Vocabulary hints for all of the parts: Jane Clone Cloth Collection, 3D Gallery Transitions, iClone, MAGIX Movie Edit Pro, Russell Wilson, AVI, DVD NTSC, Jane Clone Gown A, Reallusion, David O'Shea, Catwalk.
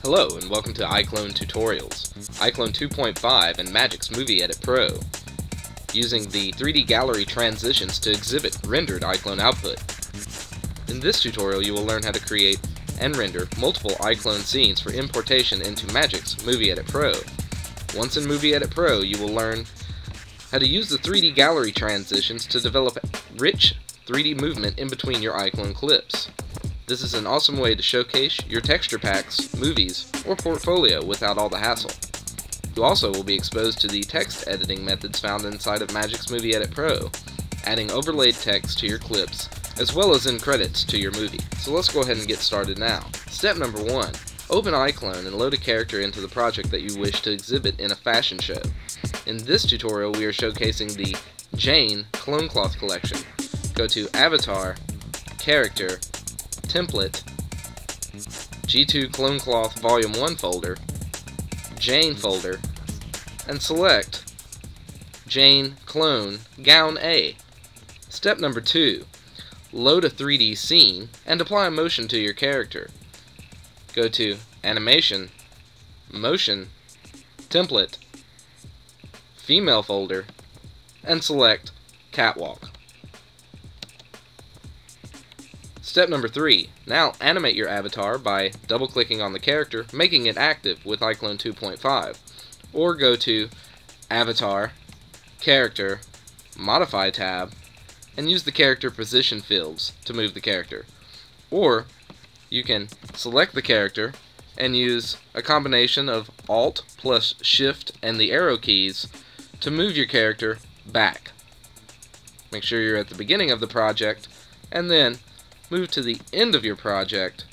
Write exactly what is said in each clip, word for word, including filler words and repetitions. Hello and welcome to iClone Tutorials, iClone two point five and MAGIX Movie Edit Pro, using the three D Gallery Transitions to exhibit rendered iClone output. In this tutorial you will learn how to create and render multiple iClone scenes for importation into MAGIX Movie Edit Pro. Once in Movie Edit Pro you will learn how to use the three D Gallery Transitions to develop rich three D movement in between your iClone clips. This is an awesome way to showcase your texture packs, movies, or portfolio without all the hassle. You also will be exposed to the text editing methods found inside of MAGIX Movie Edit Pro, adding overlaid text to your clips, as well as in credits to your movie. So let's go ahead and get started now. Step number one, open iClone and load a character into the project that you wish to exhibit in a fashion show. In this tutorial we are showcasing the Jane Clone Cloth Collection. Go to Avatar, Character, Template, G two Clone Cloth Volume one folder, Jane folder, and select Jane Clone Gown A. Step number two, load a three D scene and apply a motion to your character. Go to Animation, Motion, Template, Female folder, and select Catwalk. Step number three, now animate your avatar by double-clicking on the character, making it active with iClone two point five, or go to Avatar, Character, Modify tab, and use the character position fields to move the character. Or you can select the character and use a combination of Alt plus Shift and the arrow keys to move your character back. Make sure you're at the beginning of the project, and then move to the end of your project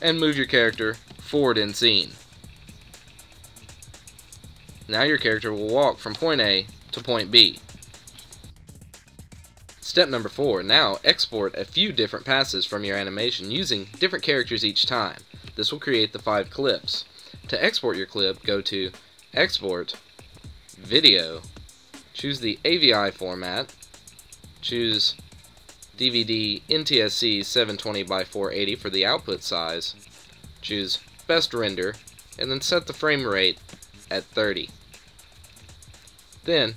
and move your character forward in scene. Now your character will walk from point A to point B. Step number four, now export a few different passes from your animation using different characters each time. This will create the five clips. To export your clip, go to Export, Video, choose the A V I format, choose D V D N T S C seven twenty by four eighty for the output size, choose Best Render, and then set the frame rate at thirty. Then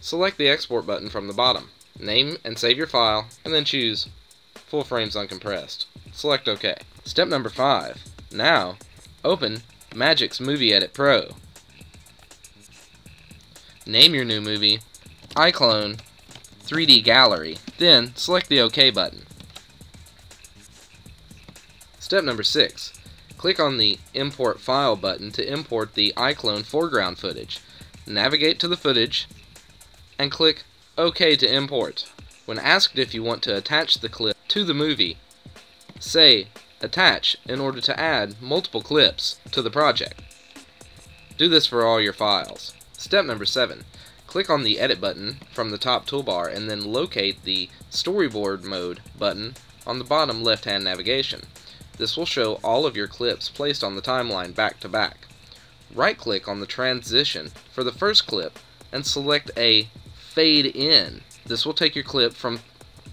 select the export button from the bottom, name and save your file, and then choose Full Frames Uncompressed. Select OK. Step number five. Now open MAGIX Movie Edit Pro. Name your new movie iClone three D Gallery, then select the OK button. Step number six. Click on the Import File button to import the iClone foreground footage. Navigate to the footage and click OK to import. When asked if you want to attach the clip to the movie, say Attach in order to add multiple clips to the project. Do this for all your files. Step number seven. Click on the Edit button from the top toolbar and then locate the Storyboard Mode button on the bottom left-hand navigation. This will show all of your clips placed on the timeline back to back. Right-click on the transition for the first clip and select a Fade In. This will take your clip from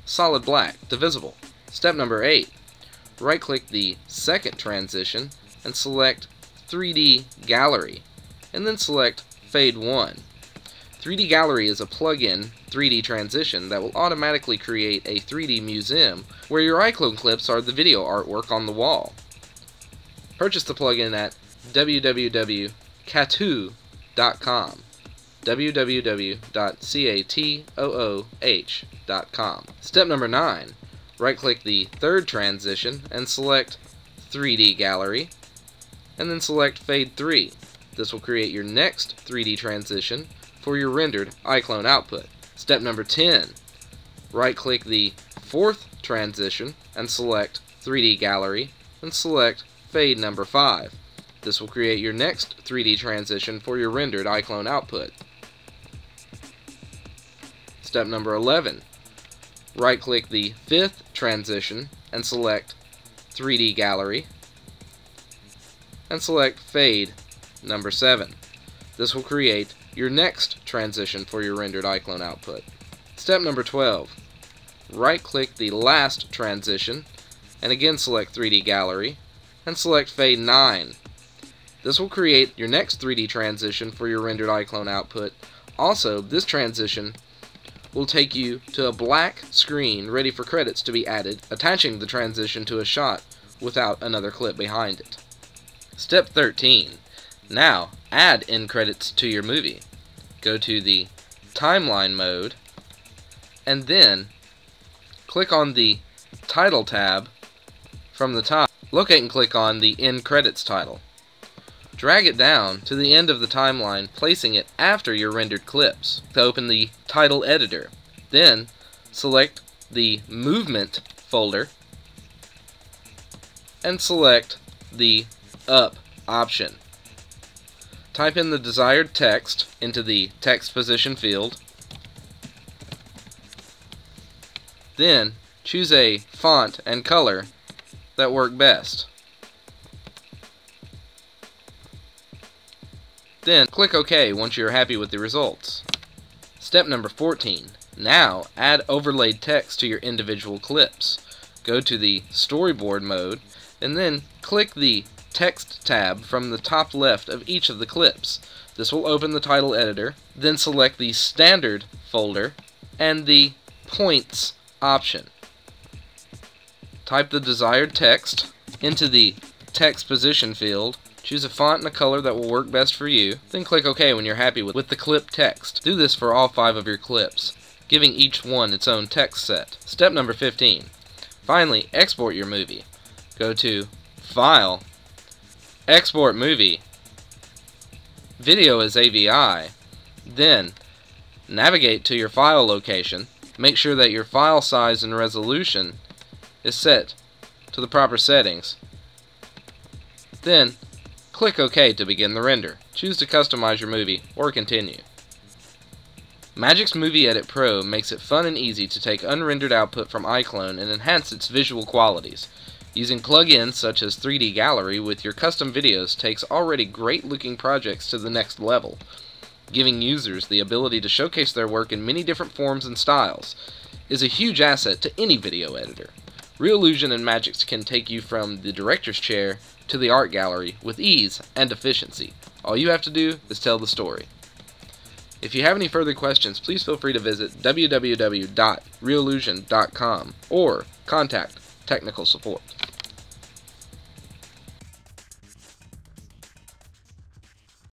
solid black to visible. Step number eight. Right-click the second transition and select three D Gallery and then select Fade one. three D Gallery is a plug-in three D transition that will automatically create a three D museum where your iClone clips are the video artwork on the wall. Purchase the plugin at w w w dot catoo dot com. w w w dot catoo dot com. Step number nine. Right-click the third transition and select three D Gallery, and then select Fade three. This will create your next three D transition for your rendered iClone output. Step number ten. Right-click the fourth transition and select three D Gallery and select Fade number five. This will create your next three D transition for your rendered iClone output. Step number eleven. Right-click the fifth transition and select three D Gallery and select Fade number seven. This will create your next transition for your rendered iClone output. Step number twelve. Right-click the last transition and again select three D Gallery, and select Fade nine. This will create your next three D transition for your rendered iClone output. Also, this transition will take you to a black screen ready for credits to be added, attaching the transition to a shot without another clip behind it. Step thirteen. Now, add end credits to your movie. Go to the timeline mode, and then click on the title tab from the top. Locate and click on the end credits title. Drag it down to the end of the timeline, placing it after your rendered clips to open the title editor. Then select the movement folder and select the up option. Type in the desired text into the text position field. Then choose a font and color that work best. Then click OK once you're happy with the results. Step number fourteen. Now add overlaid text to your individual clips. Go to the storyboard mode and then click the text tab from the top left of each of the clips. This will open the title editor, then select the standard folder and the points option. Type the desired text into the text position field. Choose a font and a color that will work best for you, then click OK when you're happy with, with the clip text. Do this for all five of your clips, giving each one its own text set. Step number fifteen. Finally, export your movie. Go to File, Export Movie, Video as A V I, then navigate to your file location. Make sure that your file size and resolution is set to the proper settings. Then click OK to begin the render. Choose to customize your movie or continue. MAGIX Movie Edit Pro makes it fun and easy to take unrendered output from iClone and enhance its visual qualities. Using plugins such as three D Gallery with your custom videos takes already great looking projects to the next level, giving users the ability to showcase their work in many different forms and styles is a huge asset to any video editor. Reallusion and MAGIX can take you from the director's chair to the art gallery with ease and efficiency. All you have to do is tell the story. If you have any further questions, please feel free to visit w w w dot reallusion dot com or contact technical support.